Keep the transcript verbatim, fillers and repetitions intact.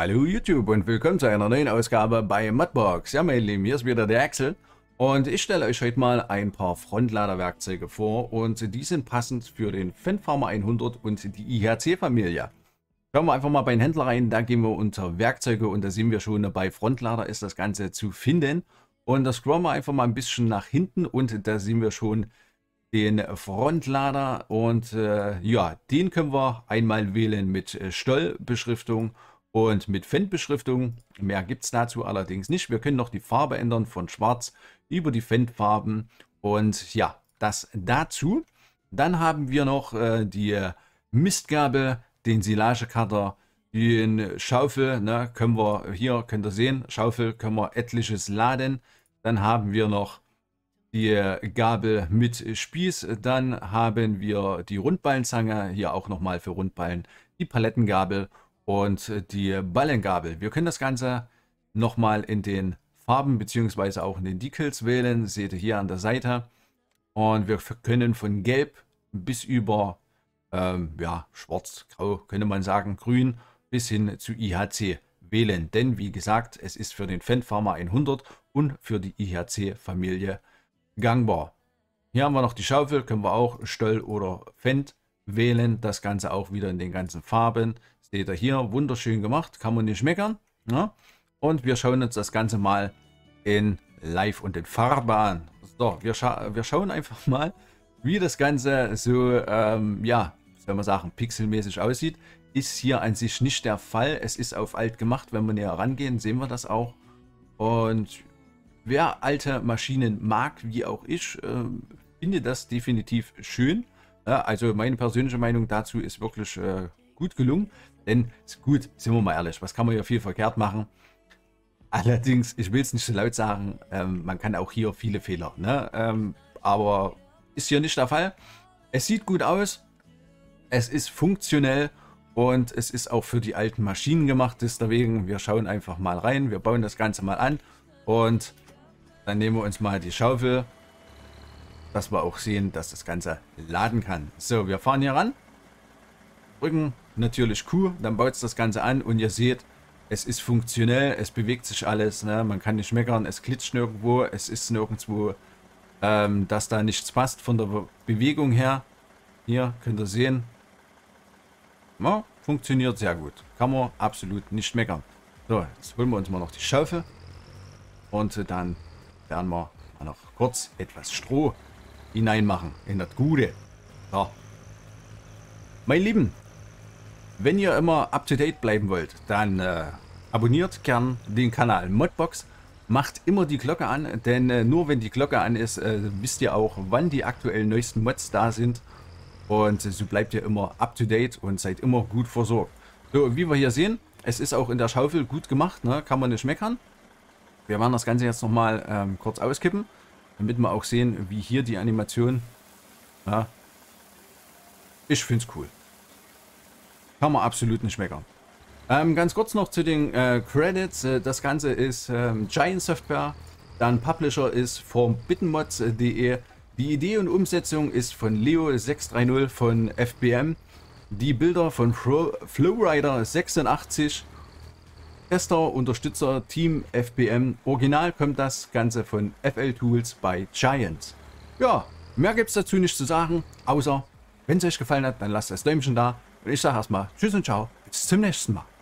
Hallo YouTube und willkommen zu einer neuen Ausgabe bei ModBoXX. Ja meine Lieben, hier ist wieder der Axel und ich stelle euch heute mal ein paar Frontlader-Werkzeuge vor und die sind passend für den Fendt Farmer hundert und die I H C-Familie. Schauen wir einfach mal bei den Händler rein, da gehen wir unter Werkzeuge und da sehen wir schon, bei Frontlader ist das Ganze zu finden. Und da scrollen wir einfach mal ein bisschen nach hinten und da sehen wir schon den Frontlader und äh, ja, den können wir einmal wählen mit Stoll-Beschriftung und mit Fendt-Beschriftung. Mehr gibt es dazu allerdings nicht. Wir können noch die Farbe ändern von Schwarz über die Fendt-Farben und ja, das dazu. Dann haben wir noch äh, die Mistgabel, den Silagekater, die Schaufel, ne, können wir hier, könnt ihr sehen, Schaufel können wir etliches laden. Dann haben wir noch die Gabel mit Spieß, dann haben wir die Rundballenzange, hier auch nochmal für Rundballen, die Palettengabel und die Ballengabel. Wir können das Ganze nochmal in den Farben bzw. auch in den Decals wählen, seht ihr hier an der Seite. Und wir können von Gelb bis über ähm, ja, Schwarz, Grau, könnte man sagen, Grün bis hin zu I H C wählen. Denn wie gesagt, es ist für den Fendt Farmer hundert und für die I H C-Familie gangbar. Hier haben wir noch die Schaufel, können wir auch Stoll oder Fendt wählen, das Ganze auch wieder in den ganzen Farben. Seht ihr hier, wunderschön gemacht, kann man nicht meckern. Ja? Und wir schauen uns das Ganze mal in Live und in Farbe an. So, wir, scha wir schauen einfach mal, wie das Ganze so, ähm, ja, soll man sagen, pixelmäßig aussieht. Ist hier an sich nicht der Fall, es ist auf alt gemacht, wenn wir näher rangehen, sehen wir das auch. Und wer alte Maschinen mag, wie auch ich, äh, finde das definitiv schön. Ja, also meine persönliche Meinung dazu ist wirklich äh, gut gelungen. Denn, gut, sind wir mal ehrlich, was kann man ja viel verkehrt machen. Allerdings, ich will es nicht so laut sagen, ähm, man kann auch hier viele Fehler. Ne? Ähm, aber ist hier nicht der Fall. Es sieht gut aus, es ist funktionell und es ist auch für die alten Maschinen gemacht. Deswegen, wir schauen einfach mal rein, wir bauen das Ganze mal an und dann nehmen wir uns mal die Schaufel, dass wir auch sehen, dass das Ganze laden kann. So, wir fahren hier ran, drücken natürlich Q, dann baut es das Ganze an und ihr seht, es ist funktionell, es bewegt sich alles, ne? Man kann nicht meckern, es klitscht nirgendwo, es ist nirgendwo, ähm, dass da nichts passt von der Bewegung her. Hier könnt ihr sehen, ja, funktioniert sehr gut, kann man absolut nicht meckern. So, jetzt holen wir uns mal noch die Schaufel und dann werden wir mal noch kurz etwas Stroh hineinmachen in das Gute. Ja. Meine Lieben, wenn ihr immer up to date bleiben wollt, dann äh, abonniert gern den Kanal ModBoXX. Macht immer die Glocke an, denn äh, nur wenn die Glocke an ist, äh, wisst ihr auch, wann die aktuellen neuesten Mods da sind. Und äh, so bleibt ihr immer up to date und seid immer gut versorgt. So, wie wir hier sehen, es ist auch in der Schaufel gut gemacht, ne? Kann man nicht meckern. Wir werden das Ganze jetzt nochmal ähm, kurz auskippen, damit wir auch sehen, wie hier die Animation, ja, ich finde es cool. Kann man absolut nicht meckern. Ähm, ganz kurz noch zu den äh, Credits. Das Ganze ist ähm, Giant Software, dann Publisher ist forbiddenmods punkt de. Die Idee und Umsetzung ist von Leo sechs drei null von F B M. Die Bilder von Flowrider sechsundachtzig. Tester, Unterstützer, Team F B M. Original kommt das Ganze von F L Tools bei Giant. Ja, mehr gibt es dazu nicht zu sagen, außer wenn es euch gefallen hat, dann lasst das Däumchen da. Und ich sage erstmal Tschüss und Ciao, bis zum nächsten Mal.